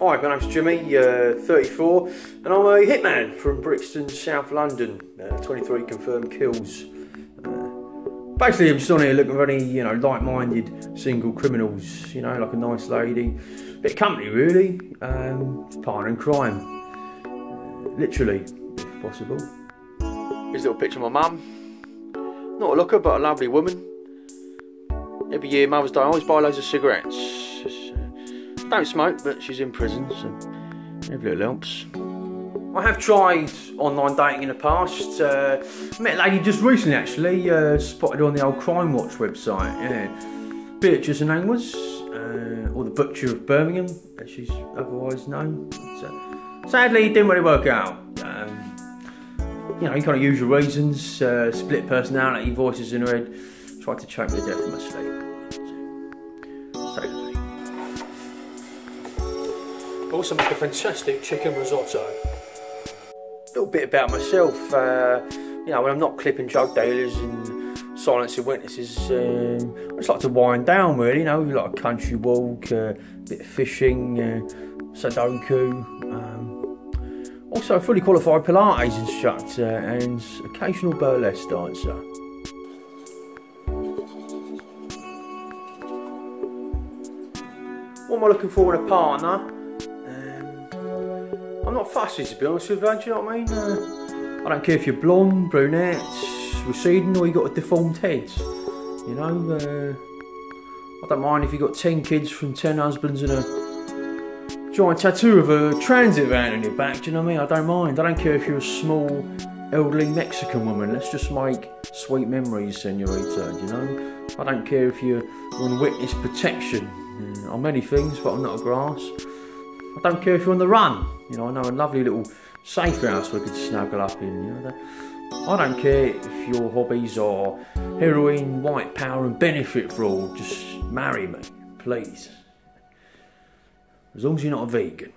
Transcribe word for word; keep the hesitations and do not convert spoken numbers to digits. Hi, my name's Jimmy, uh, thirty-four, and I'm a hitman from Brixton, South London. Uh, twenty-three confirmed kills. Uh, basically, I'm just on here looking for any, you know, like-minded single criminals. You know, like a nice lady, bit of company really, um, partner in crime, literally, if possible. Here's a little picture of my mum. Not a looker, but a lovely woman. Every year, Mother's Day, I always buy loads of cigarettes. Don't smoke, but she's in prison, so every little helps. I have tried online dating in the past. Uh, met a lady just recently, actually, uh, spotted on the old Crime Watch website. Yeah. Beatrice, her name was, uh, or the Butcher of Birmingham, as she's otherwise known. So, sadly, it didn't really work out. Um, you know, you kind of use your reasons, uh, split personality, voices in her head. Tried to choke me to death in my sleep. Safely. I also make a fantastic chicken risotto. A little bit about myself. Uh, you know, when I'm not clipping drug dealers and silencing witnesses, um, I just like to wind down, really. You know, like a country walk, uh, a bit of fishing, uh, Sudoku. Um, also, a fully qualified Pilates instructor and occasional burlesque dancer. What am I looking for in a partner? Um, I'm not fussy, to be honest with you, do you know what I mean? Uh, I don't care if you're blonde, brunette, receding, or you've got a deformed head. You know, uh, I don't mind if you've got ten kids from ten husbands and a giant tattoo of a transit van on your back, do you know what I mean? I don't mind. I don't care if you're a small, elderly Mexican woman. Let's just make sweet memories, senorita, you know? I don't care if you're on witness protection. I'm many things, but I'm not a grass. I don't care if you're on the run. You know, I know a lovely little safe house we could snuggle up in. You know, I don't care if your hobbies are heroin, white power, and benefit for all. Just marry me, please. As long as you're not a vegan.